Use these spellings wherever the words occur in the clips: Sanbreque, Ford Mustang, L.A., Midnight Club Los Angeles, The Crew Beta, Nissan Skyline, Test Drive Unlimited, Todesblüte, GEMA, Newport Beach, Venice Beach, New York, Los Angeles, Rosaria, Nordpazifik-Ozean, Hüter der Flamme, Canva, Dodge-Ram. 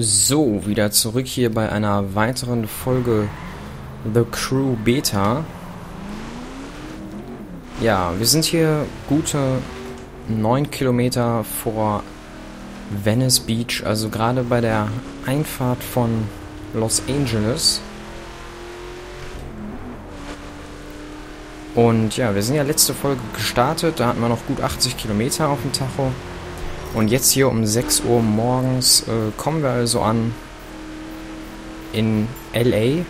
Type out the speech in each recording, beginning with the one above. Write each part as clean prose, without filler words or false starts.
So, wieder zurück hier bei einer weiteren Folge The Crew Beta. Ja, wir sind hier gute 9 Kilometer vor Venice Beach, also gerade bei der Einfahrt von Los Angeles. Und ja, wir sind ja letzte Folge gestartet, da hatten wir noch gut 80 Kilometer auf dem Tacho. Und jetzt hier um 6 Uhr morgens kommen wir also an in L.A.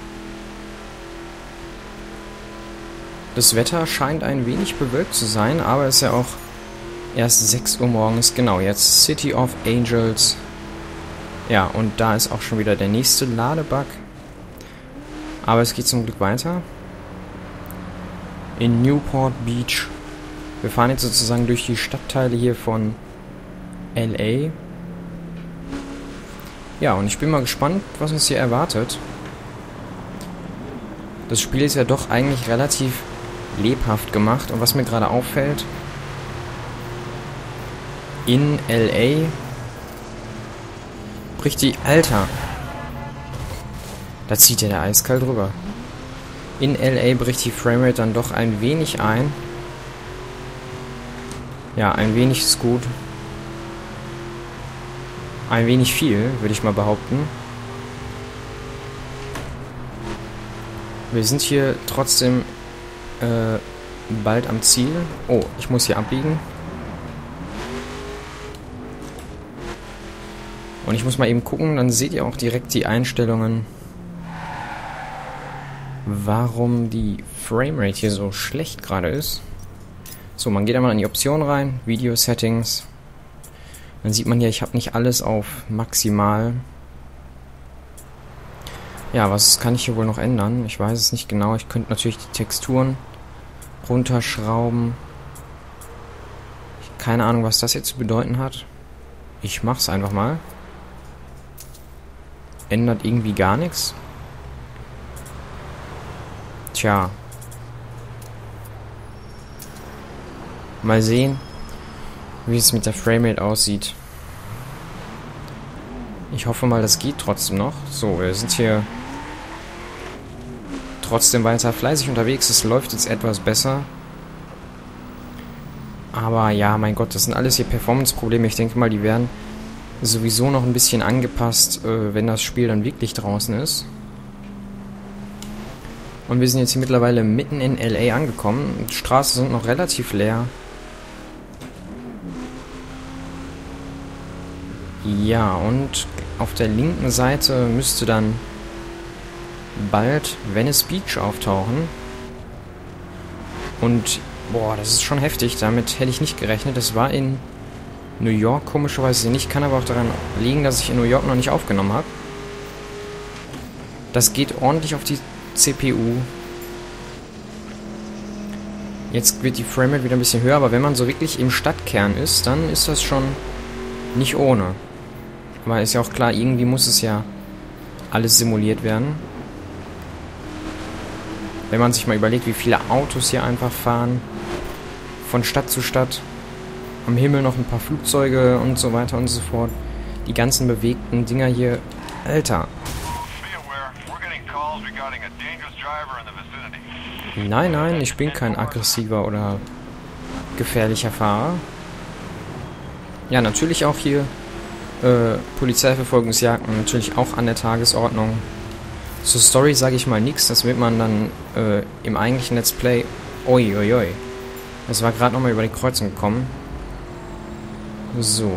Das Wetter scheint ein wenig bewölkt zu sein, aber es ist ja auch erst 6 Uhr morgens. Genau, jetzt City of Angels. Ja, und da ist auch schon wieder der nächste Ladebug. Aber es geht zum Glück weiter. In Newport Beach. Wir fahren jetzt sozusagen durch die Stadtteile hier von LA. Ja, und ich bin mal gespannt, was uns hier erwartet. Das Spiel ist ja doch eigentlich relativ lebhaft gemacht. Und was mir gerade auffällt, in LA bricht die... Alter! Da zieht ja der eiskalt drüber. In LA bricht die Framerate dann doch ein wenig ein. Ja, ein wenig ist gut. Ein wenig viel, würde ich mal behaupten. Wir sind hier trotzdem bald am Ziel. Oh, ich muss hier abbiegen. Und ich muss mal eben gucken, dann seht ihr auch direkt die Einstellungen, warum die Framerate hier so schlecht gerade ist. So, man geht einmal in die Option rein, Video Settings. Dann sieht man hier, ich habe nicht alles auf maximal. Ja, was kann ich hier wohl noch ändern? Ich weiß es nicht genau. Ich könnte natürlich die Texturen runterschrauben. Keine Ahnung, was das jetzt zu bedeuten hat. Ich mache es einfach mal. Ändert irgendwie gar nichts. Tja. Mal sehen, wie es mit der Framerate aussieht. Ich hoffe mal, das geht trotzdem noch. So, wir sind hier trotzdem weiter fleißig unterwegs. Es läuft jetzt etwas besser. Aber ja, mein Gott, das sind alles hier Performance-Probleme. Ich denke mal, die werden sowieso noch ein bisschen angepasst, wenn das Spiel dann wirklich draußen ist. Und wir sind jetzt hier mittlerweile mitten in LA angekommen. Die Straßen sind noch relativ leer. Ja, und auf der linken Seite müsste dann bald Venice Beach auftauchen. Und, boah, das ist schon heftig. Damit hätte ich nicht gerechnet. Das war in New York komischerweise nicht. Kann aber auch daran liegen, dass ich in New York noch nicht aufgenommen habe. Das geht ordentlich auf die CPU. Jetzt wird die Framerate wieder ein bisschen höher. Aber wenn man so wirklich im Stadtkern ist, dann ist das schon nicht ohne. Aber ist ja auch klar, irgendwie muss es ja alles simuliert werden. Wenn man sich mal überlegt, wie viele Autos hier einfach fahren, von Stadt zu Stadt, am Himmel noch ein paar Flugzeuge und so weiter und so fort. Die ganzen bewegten Dinger hier. Alter! Nein, nein, ich bin kein aggressiver oder gefährlicher Fahrer. Ja, natürlich auch hier Polizeiverfolgungsjagden, natürlich auch an der Tagesordnung. Zur Story sage ich mal nichts, das wird man dann im eigentlichen Let's Play... Uiuiui. Das war gerade nochmal über die Kreuzung gekommen. So.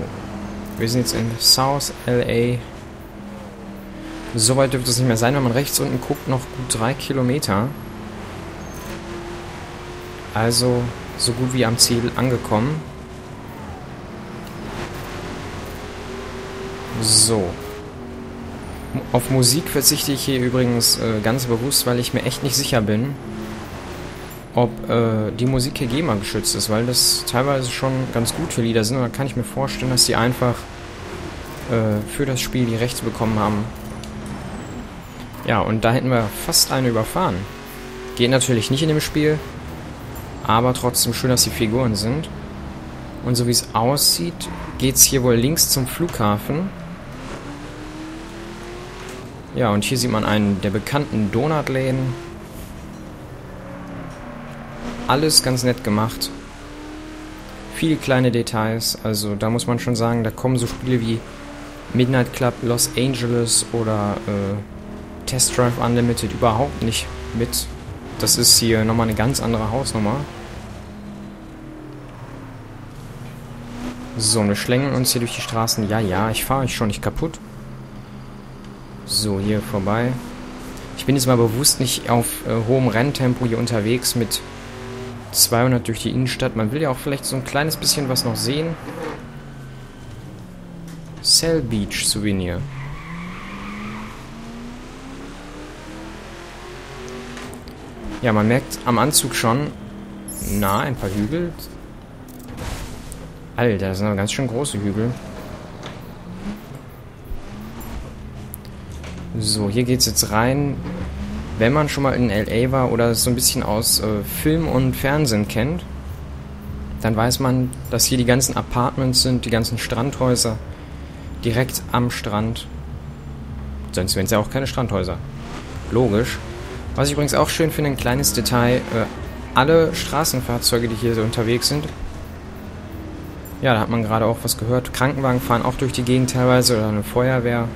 Wir sind jetzt in South LA. Soweit dürfte es nicht mehr sein, wenn man rechts unten guckt, noch gut 3 Kilometer. Also so gut wie am Ziel angekommen. So. Auf Musik verzichte ich hier übrigens ganz bewusst, weil ich mir echt nicht sicher bin, ob die Musik hier GEMA geschützt ist, weil das teilweise schon ganz gute Lieder sind. Und da kann ich mir vorstellen, dass die einfach für das Spiel die Rechte bekommen haben. Ja, und da hätten wir fast eine überfahren. Geht natürlich nicht in dem Spiel, aber trotzdem schön, dass die Figuren sind. Und so wie es aussieht, geht es hier wohl links zum Flughafen. Ja, und hier sieht man einen der bekannten Donutläden. Alles ganz nett gemacht. Viele kleine Details. Also da muss man schon sagen, da kommen so Spiele wie Midnight Club Los Angeles oder Test Drive Unlimited überhaupt nicht mit. Das ist hier nochmal eine ganz andere Hausnummer. So, wir schlängeln uns hier durch die Straßen. Ja, ja, ich fahre euch schon nicht kaputt. So, hier vorbei. Ich bin jetzt mal bewusst nicht auf hohem Renntempo hier unterwegs mit 200 durch die Innenstadt. Man will ja auch vielleicht so ein kleines bisschen was noch sehen. Sail Beach Souvenir. Ja, man merkt am Anzug schon, na, ein paar Hügel. Alter, das sind aber ganz schön große Hügel. So, hier geht's jetzt rein. Wenn man schon mal in L.A. war oder so ein bisschen aus Film und Fernsehen kennt, dann weiß man, dass hier die ganzen Apartments sind, die ganzen Strandhäuser direkt am Strand. Sonst wären es ja auch keine Strandhäuser. Logisch. Was ich übrigens auch schön finde, ein kleines Detail, alle Straßenfahrzeuge, die hier so unterwegs sind, ja, da hat man gerade auch was gehört. Krankenwagen fahren auch durch die Gegend teilweise oder eine Feuerwehr.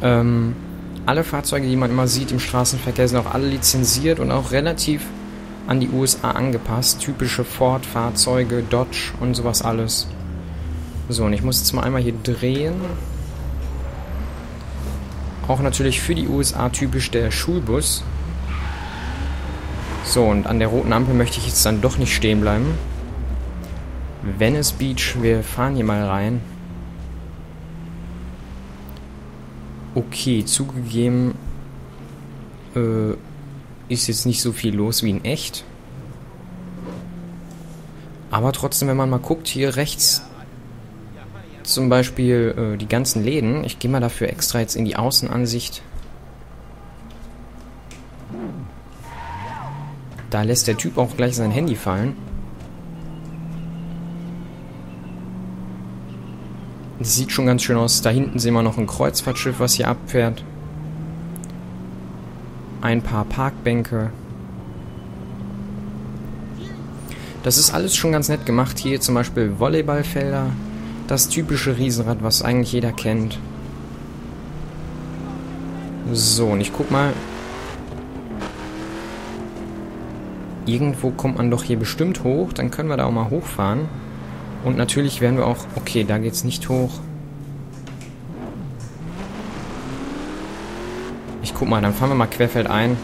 Alle Fahrzeuge, die man immer sieht im Straßenverkehr, sind auch alle lizenziert und auch relativ an die USA angepasst. Typische Ford-Fahrzeuge, Dodge und sowas alles. So, und ich muss jetzt mal einmal hier drehen. Auch natürlich für die USA typisch der Schulbus. So, und an der roten Ampel möchte ich jetzt dann doch nicht stehen bleiben. Venice Beach, wir fahren hier mal rein. Okay, zugegeben ist jetzt nicht so viel los wie in echt. Aber trotzdem, wenn man mal guckt, hier rechts zum Beispiel die ganzen Läden. Ich gehe mal dafür extra jetzt in die Außenansicht. Da lässt der Typ auch gleich sein Handy fallen. Das sieht schon ganz schön aus. Da hinten sehen wir noch ein Kreuzfahrtschiff, was hier abfährt. Ein paar Parkbänke. Das ist alles schon ganz nett gemacht. Hier zum Beispiel Volleyballfelder. Das typische Riesenrad, was eigentlich jeder kennt. So, und ich guck mal. Irgendwo kommt man doch hier bestimmt hoch. Dann können wir da auch mal hochfahren. Und natürlich werden wir auch... Okay, da geht's nicht hoch. Ich guck mal, dann fahren wir mal querfeld ein.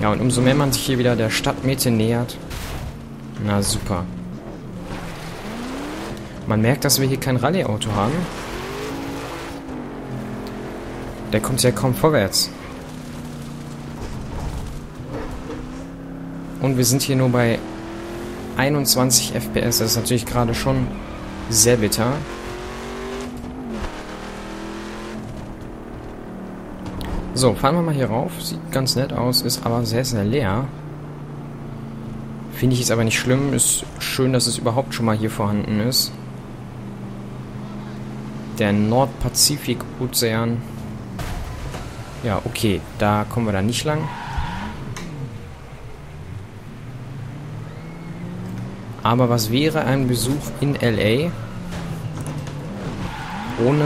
Ja, und umso mehr man sich hier wieder der Stadtmitte nähert... Na, super. Man merkt, dass wir hier kein Rallye-Auto haben. Der kommt ja kaum vorwärts. Und wir sind hier nur bei... 21 FPS, das ist natürlich gerade schon sehr bitter. So, fahren wir mal hier rauf. Sieht ganz nett aus, ist aber sehr, sehr leer. Finde ich jetzt aber nicht schlimm. Ist schön, dass es überhaupt schon mal hier vorhanden ist. Der Nordpazifik-Ozean. Ja, okay, da kommen wir dann nicht lang. Aber was wäre ein Besuch in L.A. ohne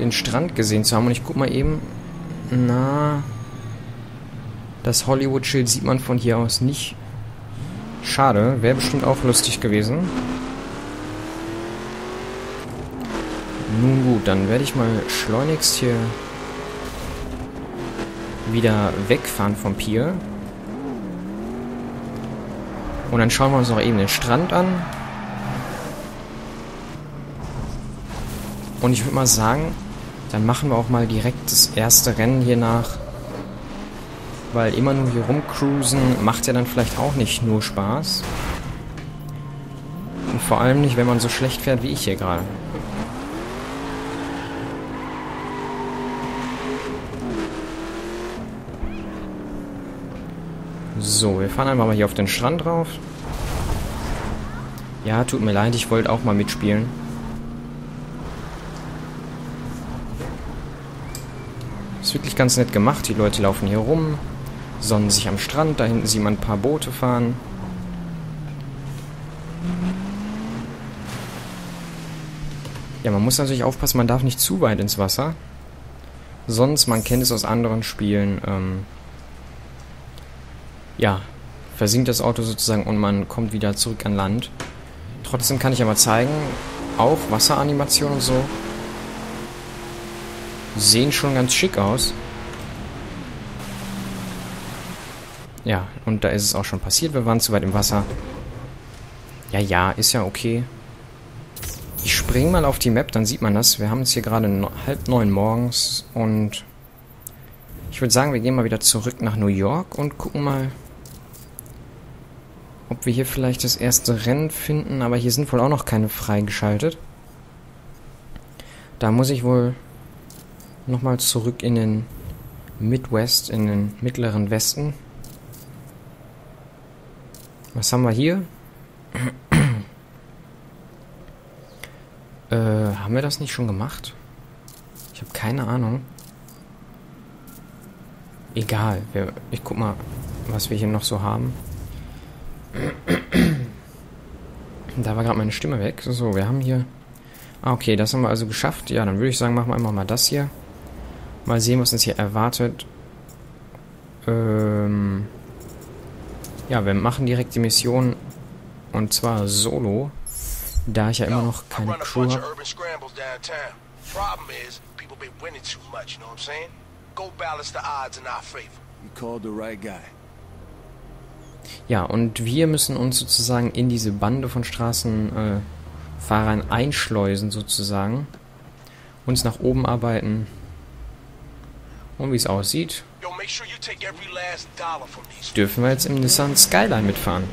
den Strand gesehen zu haben? Und ich guck mal eben. Na, das Hollywood-Schild sieht man von hier aus nicht. Schade, wäre bestimmt auch lustig gewesen. Nun gut, dann werde ich mal schleunigst hier wieder wegfahren vom Pier. Und dann schauen wir uns noch eben den Strand an. Und ich würde mal sagen, dann machen wir auch mal direkt das erste Rennen hier nach. Weil immer nur hier rumcruisen macht ja dann vielleicht auch nicht nur Spaß. Und vor allem nicht, wenn man so schlecht fährt wie ich hier gerade. So, wir fahren einfach mal hier auf den Strand drauf. Ja, tut mir leid, ich wollte auch mal mitspielen. ist wirklich ganz nett gemacht. Die Leute laufen hier rum, sonnen sich am Strand. Da hinten sieht man ein paar Boote fahren. Ja, man muss natürlich aufpassen, man darf nicht zu weit ins Wasser. Sonst, man kennt es aus anderen Spielen, ja, versinkt das Auto sozusagen und man kommt wieder zurück an Land. Trotzdem kann ich aber zeigen, auch Wasseranimation und so sehen schon ganz schick aus. Ja, und da ist es auch schon passiert, wir waren zu weit im Wasser. Ja, ist ja okay. Ich springe mal auf die Map, dann sieht man das. Wir haben es hier gerade 8:30 morgens und ich würde sagen, wir gehen mal wieder zurück nach New York und gucken mal, ob wir hier vielleicht das erste Rennen finden. Aber hier sind wohl auch noch keine freigeschaltet. Da muss ich wohl nochmal zurück in den Midwest, in den mittleren Westen. Was haben wir hier? Haben wir das nicht schon gemacht? Ich habe keine Ahnung. Egal. Ich guck mal, was wir hier noch so haben. Da war gerade meine Stimme weg. So, wir haben hier... Ah, okay, das haben wir also geschafft. Ja, dann würde ich sagen, machen wir einfach mal das hier. Mal sehen, was uns hier erwartet. Ja, wir machen direkt die Mission. Und zwar solo. Da ich ja immer noch keine Crew habe. Ja, und wir müssen uns sozusagen in diese Bande von Straßenfahrern einschleusen sozusagen. Uns nach oben arbeiten. Und wie es aussieht, dürfen wir jetzt im Nissan Skyline mitfahren.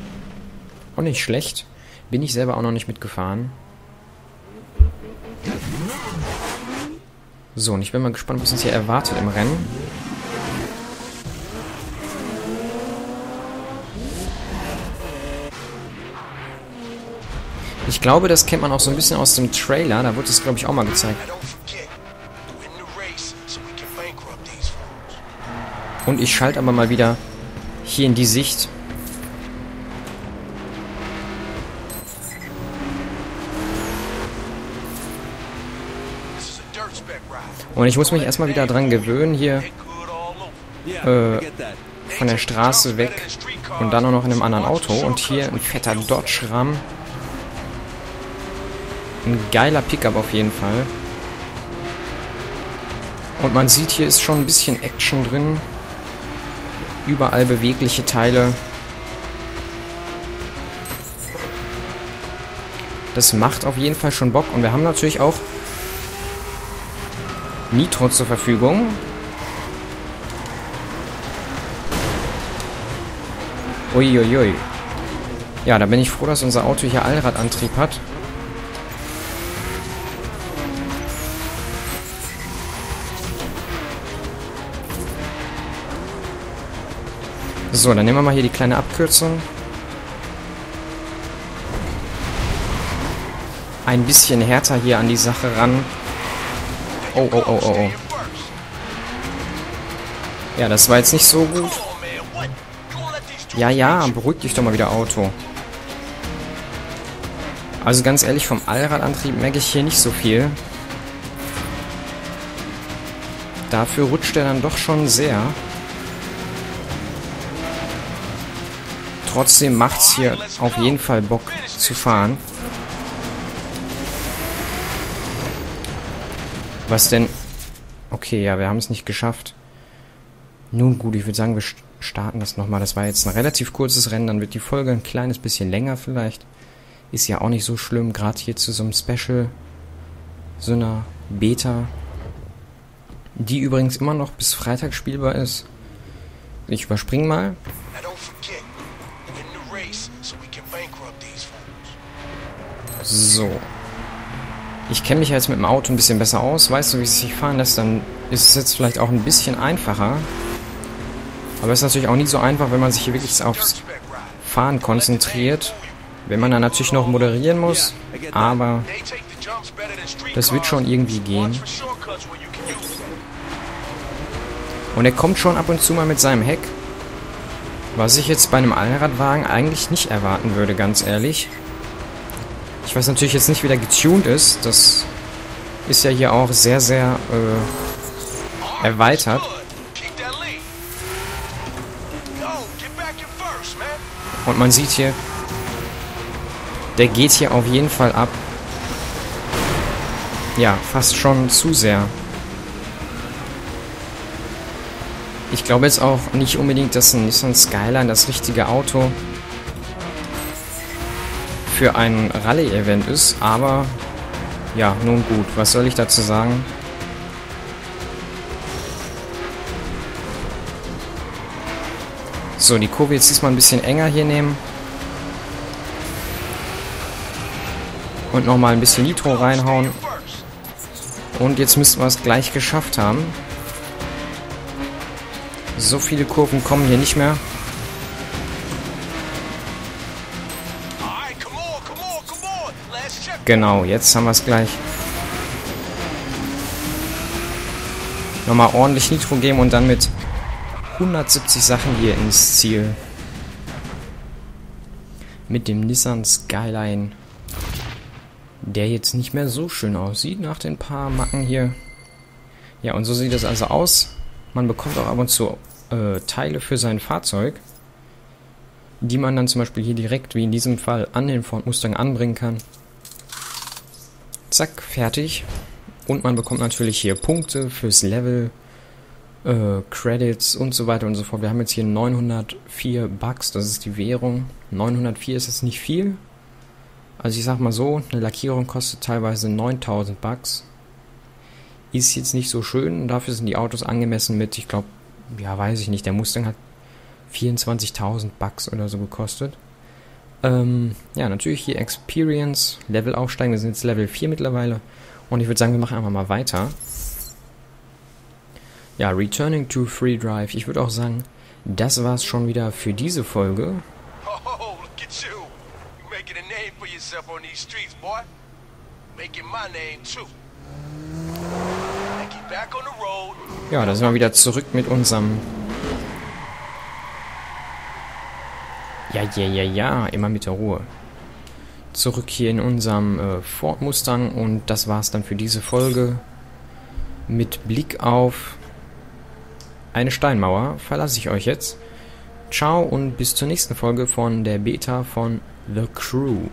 Auch nicht schlecht. Bin ich selber auch noch nicht mitgefahren. So, und ich bin mal gespannt, was uns hier erwartet im Rennen. Ich glaube, das kennt man auch so ein bisschen aus dem Trailer. Da wurde es, glaube ich, auch mal gezeigt. Und ich schalte aber mal wieder hier in die Sicht. Und ich muss mich erstmal wieder dran gewöhnen, hier von der Straße weg und dann auch noch in einem anderen Auto. Und hier ein fetter Dodge-Ram. Ein geiler Pickup auf jeden Fall. Und man sieht, hier ist schon ein bisschen Action drin. Überall bewegliche Teile. Das macht auf jeden Fall schon Bock. Und wir haben natürlich auch Nitro zur Verfügung. Uiuiui. Ja, da bin ich froh, dass unser Auto hier Allradantrieb hat. So, dann nehmen wir mal hier die kleine Abkürzung. Ein bisschen härter hier an die Sache ran. Oh. Ja, das war jetzt nicht so gut. Ja, beruhig dich doch mal wieder, Auto. Also ganz ehrlich, vom Allradantrieb merke ich hier nicht so viel. Dafür rutscht er dann doch schon sehr. Trotzdem macht's hier auf jeden Fall Bock zu fahren. Was denn? Okay, ja, wir haben es nicht geschafft. Nun gut, ich würde sagen, wir starten das nochmal. Das war jetzt ein relativ kurzes Rennen, dann wird die Folge ein kleines bisschen länger vielleicht. Ist ja auch nicht so schlimm, gerade hier zu so einem Special, so einer Beta, die übrigens immer noch bis Freitag spielbar ist. Ich überspringe mal. So. Ich kenne mich ja jetzt mit dem Auto ein bisschen besser aus. Weißt du, wie es sich fahren lässt, dann ist es jetzt vielleicht auch ein bisschen einfacher. Aber es ist natürlich auch nicht so einfach, wenn man sich hier wirklich aufs Fahren konzentriert. Wenn man dann natürlich noch moderieren muss. Aber das wird schon irgendwie gehen. Und er kommt schon ab und zu mal mit seinem Heck. Was ich jetzt bei einem Allradwagen eigentlich nicht erwarten würde, ganz ehrlich. Ich weiß natürlich jetzt nicht, wie der getuned ist. Das ist ja hier auch sehr, sehr erweitert. Und man sieht hier, der geht hier auf jeden Fall ab. Ja, fast schon zu sehr. Ich glaube jetzt auch nicht unbedingt, dass ein Nissan Skyline das richtige Auto für ein Rallye-Event ist, aber ja, nun gut, was soll ich dazu sagen? So, die Kurve jetzt diesmal ein bisschen enger hier nehmen. Und nochmal ein bisschen Nitro reinhauen. Und jetzt müssten wir es gleich geschafft haben. So viele Kurven kommen hier nicht mehr. Genau, jetzt haben wir es gleich. Nochmal ordentlich Nitro geben und dann mit 170 Sachen hier ins Ziel. Mit dem Nissan Skyline. Der jetzt nicht mehr so schön aussieht nach den paar Macken hier. Ja, und so sieht es also aus. Man bekommt auch ab und zu Teile für sein Fahrzeug, die man dann zum Beispiel hier direkt, wie in diesem Fall, an den Ford Mustang anbringen kann. Zack, fertig. Und man bekommt natürlich hier Punkte fürs Level, Credits und so weiter und so fort. Wir haben jetzt hier 904 Bucks, das ist die Währung. 904 ist jetzt nicht viel. Also ich sag mal so, eine Lackierung kostet teilweise 9000 Bucks. Ist jetzt nicht so schön, dafür sind die Autos angemessen mit, ich glaube, ja, weiß ich nicht, der Mustang hat 24.000 Bucks oder so gekostet. Ja, natürlich hier Experience, Level aufsteigen, wir sind jetzt Level 4 mittlerweile. Und ich würde sagen, wir machen einfach mal weiter. Ja, Returning to Free Drive. Ich würde auch sagen, das war's schon wieder für diese Folge. Ja, da sind wir wieder zurück mit unserem... Ja, immer mit der Ruhe. Zurück hier in unserem Ford Mustang und das war's dann für diese Folge. Mit Blick auf eine Steinmauer verlasse ich euch jetzt. Ciao und bis zur nächsten Folge von der Beta von The Crew.